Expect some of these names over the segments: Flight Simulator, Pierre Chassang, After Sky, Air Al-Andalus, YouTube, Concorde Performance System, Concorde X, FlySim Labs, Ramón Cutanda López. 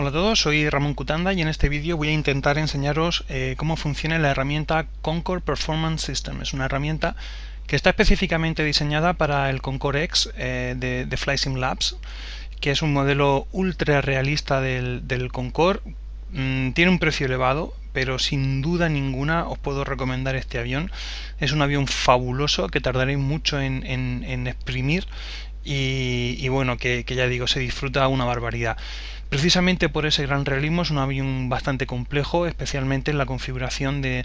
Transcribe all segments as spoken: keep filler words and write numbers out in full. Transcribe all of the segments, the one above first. Hola a todos, soy Ramón Cutanda y en este vídeo voy a intentar enseñaros eh, cómo funciona la herramienta Concorde Performance System. Es una herramienta que está específicamente diseñada para el Concorde X eh, de, de FlySim Labs, que es un modelo ultra realista del, del Concorde. Mm, tiene un precio elevado, pero sin duda ninguna os puedo recomendar este avión. Es un avión fabuloso que tardaréis mucho en, en, en exprimir y, y bueno, que, que ya digo, se disfruta una barbaridad. Precisamente por ese gran realismo es un avión bastante complejo, especialmente en la configuración de,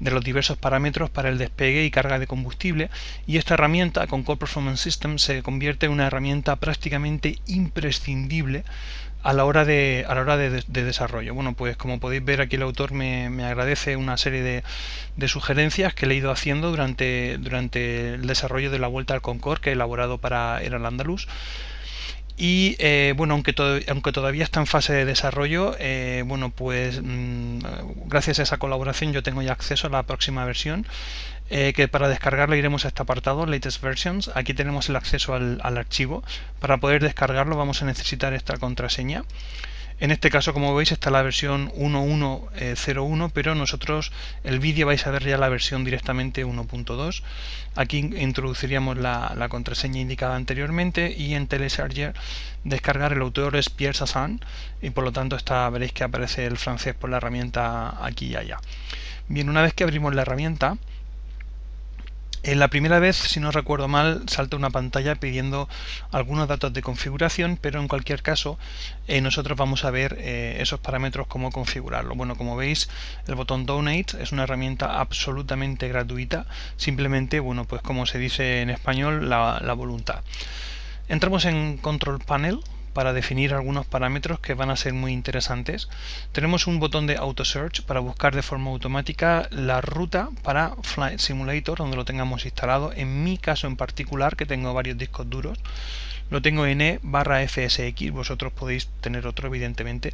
de los diversos parámetros para el despegue y carga de combustible, y esta herramienta, Concorde Performance System, se convierte en una herramienta prácticamente imprescindible a la hora de, a la hora de, de, de desarrollo. Bueno, pues como podéis ver aquí el autor me, me agradece una serie de, de sugerencias que le he ido haciendo durante, durante el desarrollo de la Vuelta al Concorde que he elaborado para Air Al-Andalus. Y eh, bueno, aunque, to aunque todavía está en fase de desarrollo, eh, bueno, pues mmm, gracias a esa colaboración yo tengo ya acceso a la próxima versión, eh, que para descargarla iremos a este apartado, Latest Versions. Aquí tenemos el acceso al, al archivo. Para poder descargarlo vamos a necesitar esta contraseña. En este caso, como veis, está la versión uno punto uno punto cero uno, pero nosotros el vídeo vais a ver ya la versión directamente uno punto dos. Aquí introduciríamos la, la contraseña indicada anteriormente y en Telesarger descargar. El autor es Pierre Chassang y por lo tanto está, veréis que aparece el francés por la herramienta aquí y allá. Bien, una vez que abrimos la herramienta, en la primera vez, si no recuerdo mal, salta una pantalla pidiendo algunos datos de configuración, pero en cualquier caso eh, nosotros vamos a ver eh, esos parámetros, cómo configurarlo. Bueno, como veis, el botón Donate es una herramienta absolutamente gratuita, simplemente, bueno, pues como se dice en español, la, la voluntad. Entramos en Control Panel para definir algunos parámetros que van a ser muy interesantes. Tenemos un botón de Auto Search para buscar de forma automática la ruta para Flight Simulator, donde lo tengamos instalado. En mi caso en particular, que tengo varios discos duros, lo tengo en E barra F S X, vosotros podéis tener otro evidentemente.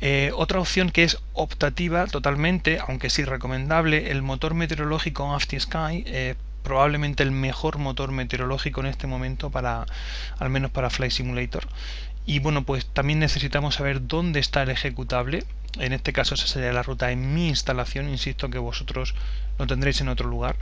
Eh, otra opción que es optativa totalmente, aunque sí recomendable, el motor meteorológico After Sky. Eh, probablemente el mejor motor meteorológico en este momento, para al menos para Flight Simulator. Y bueno, pues también necesitamos saber dónde está el ejecutable. En este caso esa sería la ruta en mi instalación, insisto que vosotros lo tendréis en otro lugar.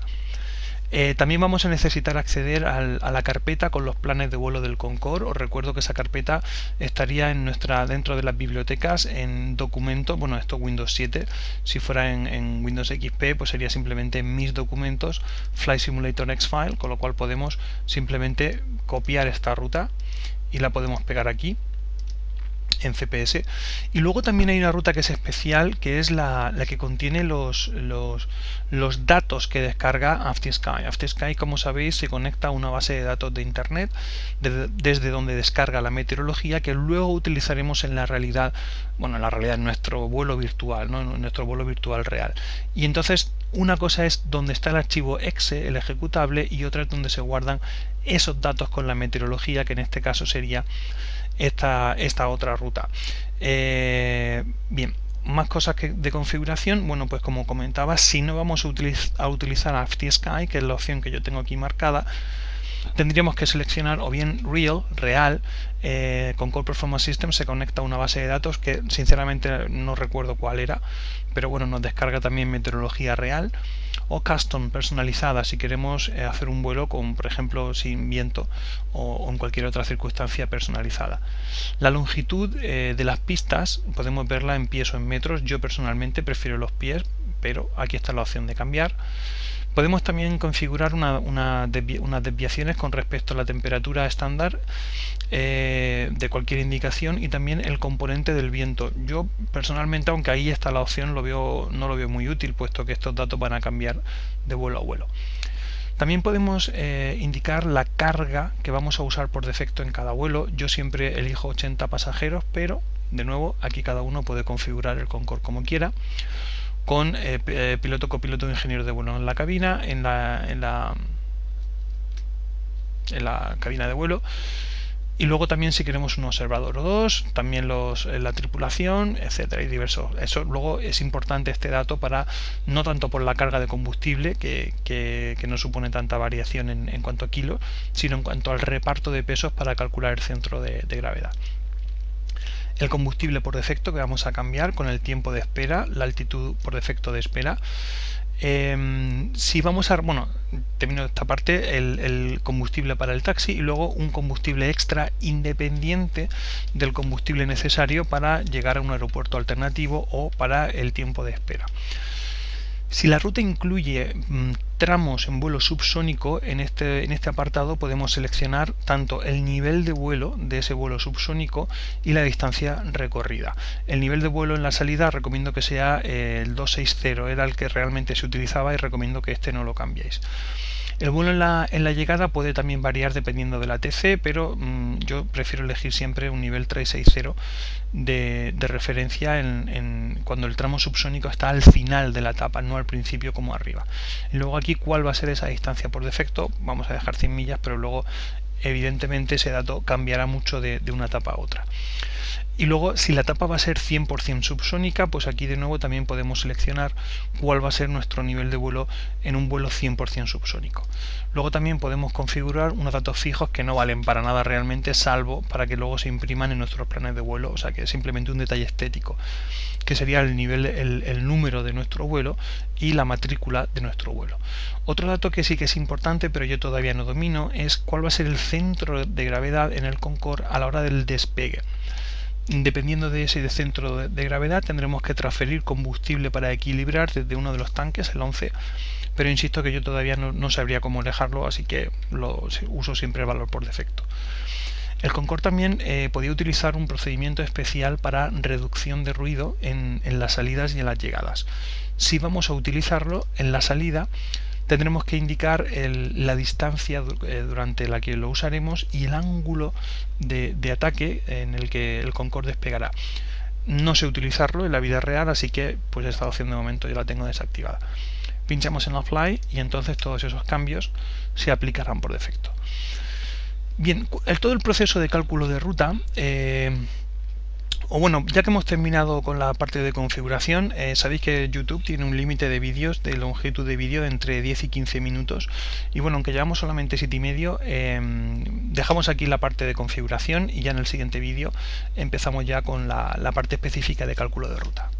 Eh, también vamos a necesitar acceder al, a la carpeta con los planes de vuelo del Concorde. Os recuerdo que esa carpeta estaría en nuestra, dentro de las bibliotecas, en documentos. Bueno, esto es Windows siete, si fuera en, en Windows X P pues sería simplemente mis documentos, Flight Simulator X File, con lo cual podemos simplemente copiar esta ruta y la podemos pegar aquí en C P S. Y luego también hay una ruta que es especial, que es la, la que contiene los, los, los datos que descarga After Sky. After Sky, como sabéis, se conecta a una base de datos de internet de, desde donde descarga la meteorología que luego utilizaremos en la realidad, bueno, en la realidad en nuestro vuelo virtual, ¿no? En nuestro vuelo virtual real. Y entonces una cosa es donde está el archivo exe, el ejecutable, y otra es donde se guardan esos datos con la meteorología, que en este caso sería esta, esta otra ruta. Eh, bien, más cosas que de configuración. Bueno, pues como comentaba, si no vamos a, utiliz a utilizar After Sky, que es la opción que yo tengo aquí marcada, tendríamos que seleccionar o bien Real, real, eh, Concorde Performance System se conecta a una base de datos que sinceramente no recuerdo cuál era, pero bueno, nos descarga también meteorología real, o Custom, personalizada, si queremos eh, hacer un vuelo con, por ejemplo, sin viento o, o en cualquier otra circunstancia personalizada. La longitud eh, de las pistas podemos verla en pies o en metros. Yo personalmente prefiero los pies, pero aquí está la opción de cambiar. Podemos también configurar una, una desvi unas desviaciones con respecto a la temperatura estándar eh, de cualquier indicación, y también el componente del viento. Yo personalmente, aunque ahí está la opción, lo veo, no lo veo muy útil, puesto que estos datos van a cambiar de vuelo a vuelo. También podemos eh, indicar la carga que vamos a usar por defecto en cada vuelo. Yo siempre elijo ochenta pasajeros, pero de nuevo aquí cada uno puede configurar el Concorde como quiera, con eh, piloto, copiloto e ingeniero de vuelo en la cabina, en la, en la, en la cabina de vuelo. Y luego también si queremos un observador o dos, también los, la tripulación, etcétera, y diversos. Eso luego es importante, este dato, para no tanto por la carga de combustible, que, que, que no supone tanta variación en, en cuanto a kilos, sino en cuanto al reparto de pesos para calcular el centro de, de gravedad. el combustible por defecto que vamos a cambiar con el tiempo de espera, la altitud por defecto de espera. Eh, si vamos a... bueno, termino esta parte, el, el combustible para el taxi y luego un combustible extra independiente del combustible necesario para llegar a un aeropuerto alternativo o para el tiempo de espera. Si la ruta incluye mmm, tramos en vuelo subsónico, en este, en este apartado podemos seleccionar tanto el nivel de vuelo de ese vuelo subsónico y la distancia recorrida. El nivel de vuelo en la salida recomiendo que sea eh, el doscientos sesenta, era el que realmente se utilizaba y recomiendo que este no lo cambiéis. El vuelo en la, en la llegada puede también variar dependiendo de la T C, pero mmm, yo prefiero elegir siempre un nivel trescientos sesenta de, de referencia en, en, cuando el tramo subsónico está al final de la etapa, no al principio como arriba. Y luego aquí, ¿cuál va a ser esa distancia por defecto? Vamos a dejar cien millas, pero luego evidentemente ese dato cambiará mucho de, de una etapa a otra. Y luego, si la etapa va a ser cien por cien subsónica, pues aquí de nuevo también podemos seleccionar cuál va a ser nuestro nivel de vuelo en un vuelo cien por cien subsónico. Luego también podemos configurar unos datos fijos que no valen para nada realmente, salvo para que luego se impriman en nuestros planes de vuelo, o sea que es simplemente un detalle estético, que sería el nivel, el, el número de nuestro vuelo y la matrícula de nuestro vuelo. Otro dato que sí que es importante, pero yo todavía no domino, es cuál va a ser el centro de gravedad en el Concorde a la hora del despegue. Dependiendo de ese centro de gravedad tendremos que transferir combustible para equilibrar desde uno de los tanques, el once, pero insisto que yo todavía no, no sabría cómo dejarlo, así que lo, uso siempre el valor por defecto. El Concorde también eh, podía utilizar un procedimiento especial para reducción de ruido en, en las salidas y en las llegadas. Si vamos a utilizarlo en la salida, tendremos que indicar el, la distancia durante la que lo usaremos y el ángulo de, de ataque en el que el Concorde despegará. No sé utilizarlo en la vida real, así que pues esta opción de momento yo la tengo desactivada. Pinchamos en Apply y entonces todos esos cambios se aplicarán por defecto. Bien, el, todo el proceso de cálculo de ruta... Eh, O bueno, ya que hemos terminado con la parte de configuración, eh, sabéis que YouTube tiene un límite de vídeos, de longitud de vídeo, entre diez y quince minutos. Y bueno, aunque llevamos solamente siete y medio, eh, dejamos aquí la parte de configuración y ya en el siguiente vídeo empezamos ya con la, la parte específica de cálculo de ruta.